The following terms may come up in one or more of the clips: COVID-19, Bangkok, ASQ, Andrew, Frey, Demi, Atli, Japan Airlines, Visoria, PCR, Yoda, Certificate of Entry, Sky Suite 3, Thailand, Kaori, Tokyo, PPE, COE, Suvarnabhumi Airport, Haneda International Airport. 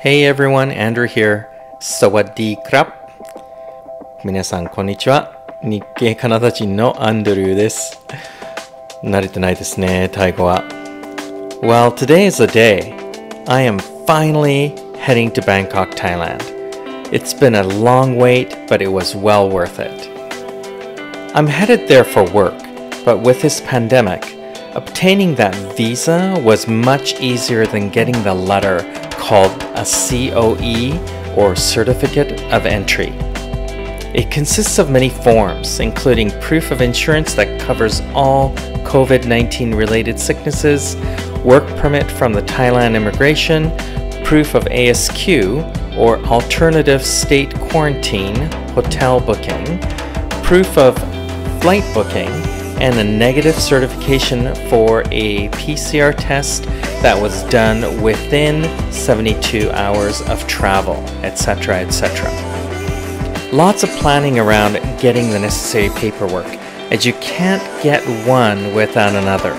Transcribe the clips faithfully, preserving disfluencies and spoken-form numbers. Hey everyone, Andrew here. Sawadee krab. Minasan konnichiwa. Nikkei Kanadajin no Andrew desu. Narete nai desu ne, Taigo wa. Well, today is the day. I am finally heading to Bangkok, Thailand. It's been a long wait, but it was well worth it. I'm headed there for work, but with this pandemic, obtaining that visa was much easier than getting the letter called a C O E or Certificate of Entry. It consists of many forms, including proof of insurance that covers all COVID nineteen related sicknesses, work permit from the Thailand immigration, proof of A S Q or alternative state quarantine, hotel booking, proof of flight booking, and a negative certification for a P C R test that was done within seventy-two hours of travel, et cetera, et cetera. Lots of planning around getting the necessary paperwork, as you can't get one without another.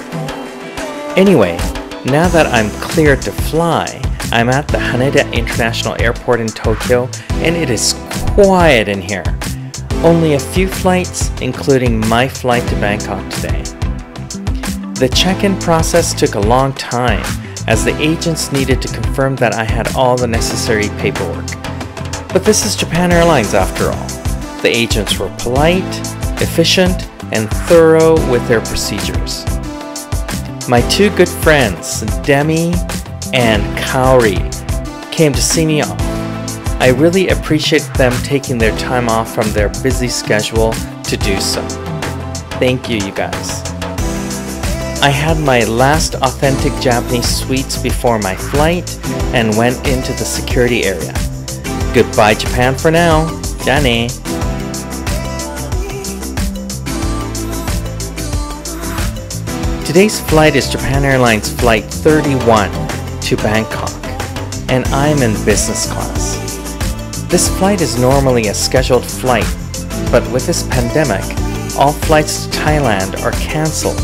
Anyway, now that I'm cleared to fly, I'm at the Haneda International Airport in Tokyo, and it is quiet in here. Only a few flights, including my flight to Bangkok today. The check-in process took a long time, as the agents needed to confirm that I had all the necessary paperwork. But this is Japan Airlines after all. The agents were polite, efficient, and thorough with their procedures. My two good friends, Demi and Kaori, came to see me off. I really appreciate them taking their time off from their busy schedule to do so. Thank you, you guys. I had my last authentic Japanese sweets before my flight and went into the security area. Goodbye Japan for now. Ja ne. Today's flight is Japan Airlines Flight thirty-one to Bangkok, and I'm in business class. This flight is normally a scheduled flight, but with this pandemic, all flights to Thailand are cancelled,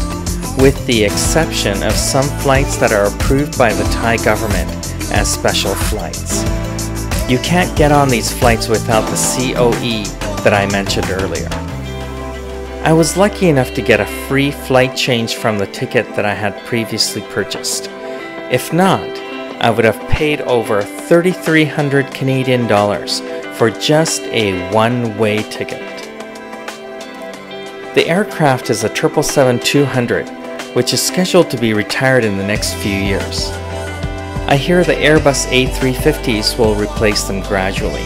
with the exception of some flights that are approved by the Thai government as special flights. You can't get on these flights without the C O E that I mentioned earlier. I was lucky enough to get a free flight change from the ticket that I had previously purchased. If not, I would have paid over thirty-three hundred Canadian dollars for just a one-way ticket. The aircraft is a seven seventy-seven two hundred, which is scheduled to be retired in the next few years. I hear the Airbus A three fifties will replace them gradually.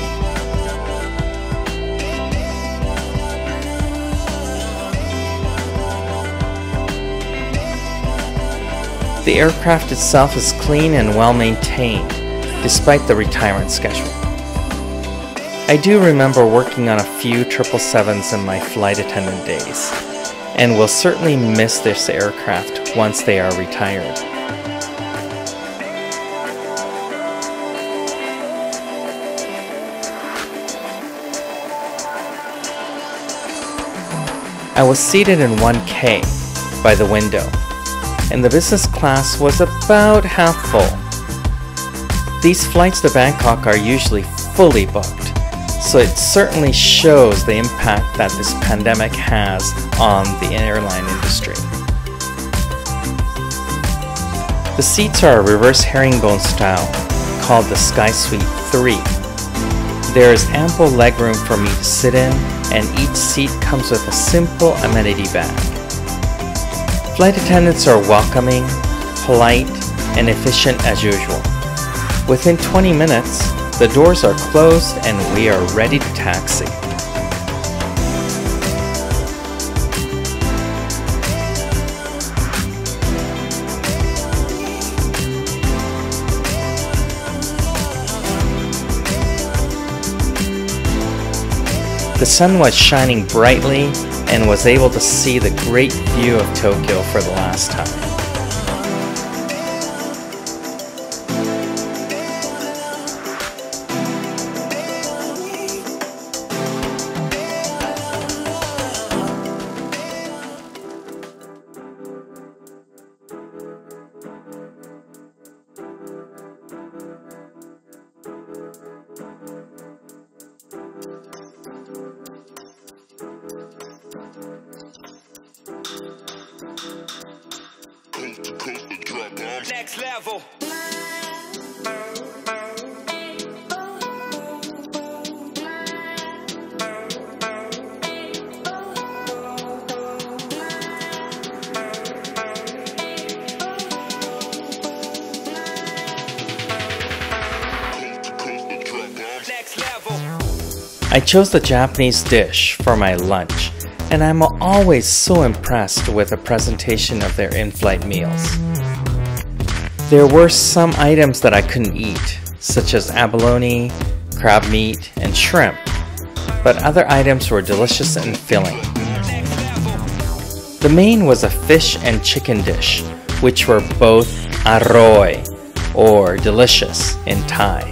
The aircraft itself is clean and well maintained, despite the retirement schedule. I do remember working on a few seven seventy-sevens in my flight attendant days, and will certainly miss this aircraft once they are retired. I was seated in one K by the window, and the business class was about half full. These flights to Bangkok are usually fully booked, so it certainly shows the impact that this pandemic has on the airline industry. The seats are a reverse herringbone style, called the Sky Suite three. There is ample legroom for me to sit in, and each seat comes with a simple amenity bag. Flight attendants are welcoming, polite, and efficient as usual. Within twenty minutes, the doors are closed and we are ready to taxi. The sun was shining brightly, and was able to see the great view of Tokyo for the last time. I chose the Japanese dish for my lunch, and I'm always so impressed with the presentation of their in-flight meals. There were some items that I couldn't eat, such as abalone, crab meat, and shrimp, but other items were delicious and filling. The main was a fish and chicken dish, which were both aroi, or delicious, in Thai.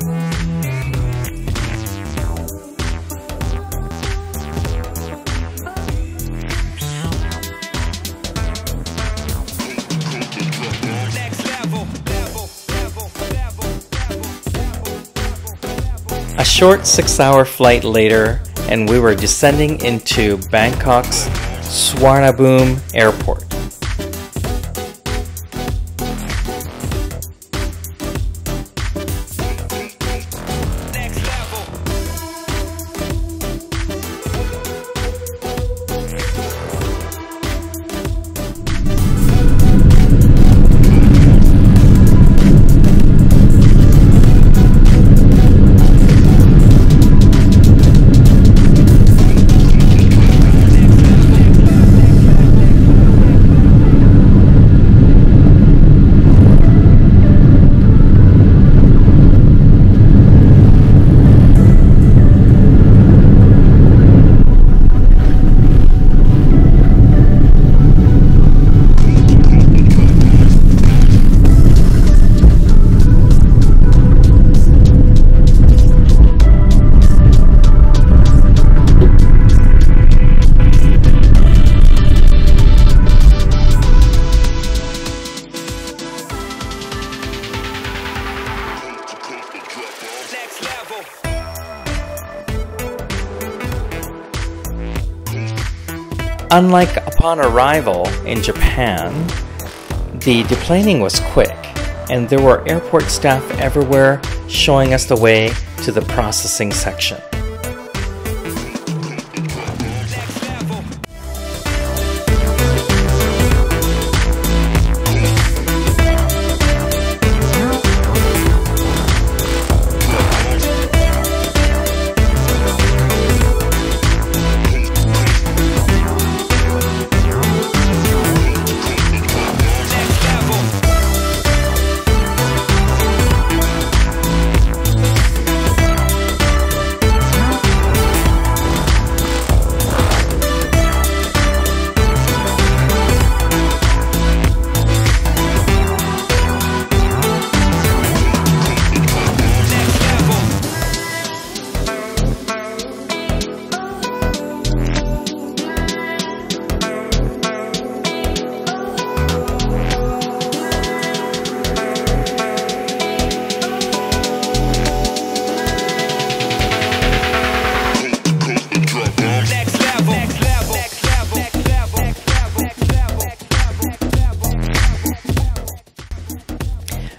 A short six-hour flight later, and we were descending into Bangkok's Suvarnabhumi Airport. Unlike upon arrival in Japan, the deplaning was quick, and there were airport staff everywhere showing us the way to the processing section.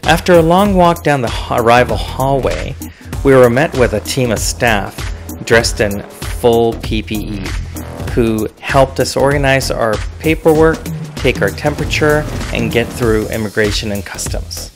After a long walk down the arrival hallway, we were met with a team of staff dressed in full P P E, who helped us organize our paperwork, take our temperature, and get through immigration and customs.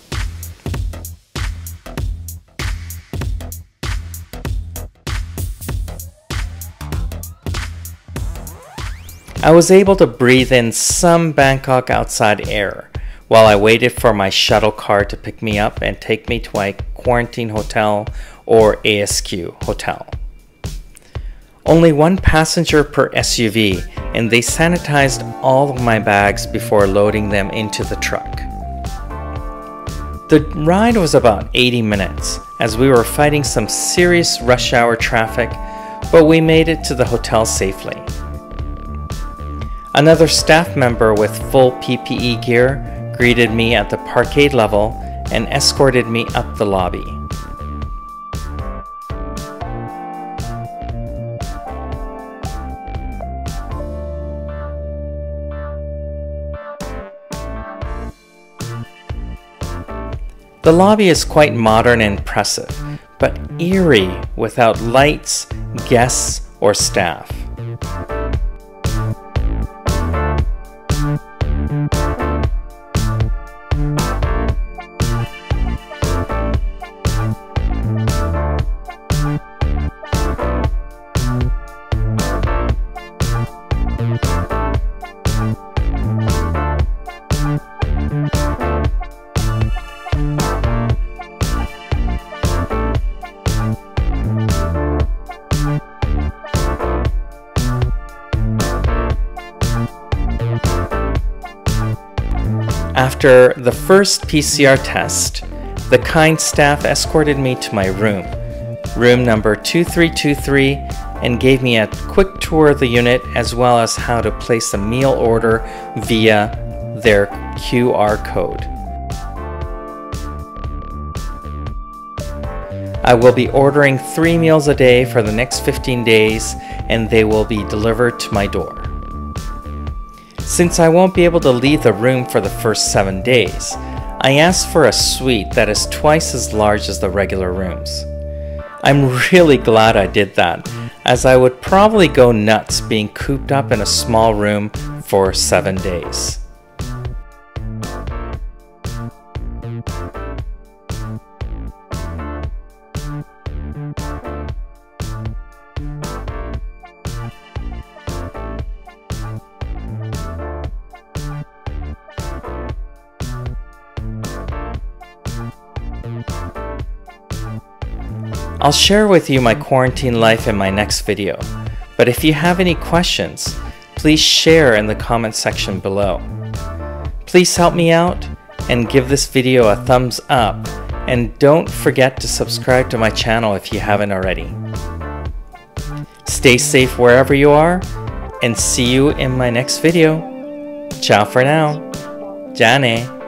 I was able to breathe in some Bangkok outside air while I waited for my shuttle car to pick me up and take me to my quarantine hotel or A S Q hotel. Only one passenger per S U V, and they sanitized all of my bags before loading them into the truck. The ride was about eighty minutes, as we were fighting some serious rush hour traffic, but we made it to the hotel safely. Another staff member with full P P E gear greeted me at the parkade level and escorted me up the lobby. The lobby is quite modern and impressive, but eerie without lights, guests, or staff. After the first P C R test, the kind staff escorted me to my room, room number two three two three, and gave me a quick tour of the unit as well as how to place a meal order via their Q R code. I will be ordering three meals a day for the next fifteen days, and they will be delivered to my door. Since I won't be able to leave the room for the first seven days, I asked for a suite that is twice as large as the regular rooms. I'm really glad I did that, as I would probably go nuts being cooped up in a small room for seven days. I'll share with you my quarantine life in my next video, but if you have any questions, please share in the comment section below. Please help me out and give this video a thumbs up, and don't forget to subscribe to my channel if you haven't already. Stay safe wherever you are, and see you in my next video. Ciao for now. Jane.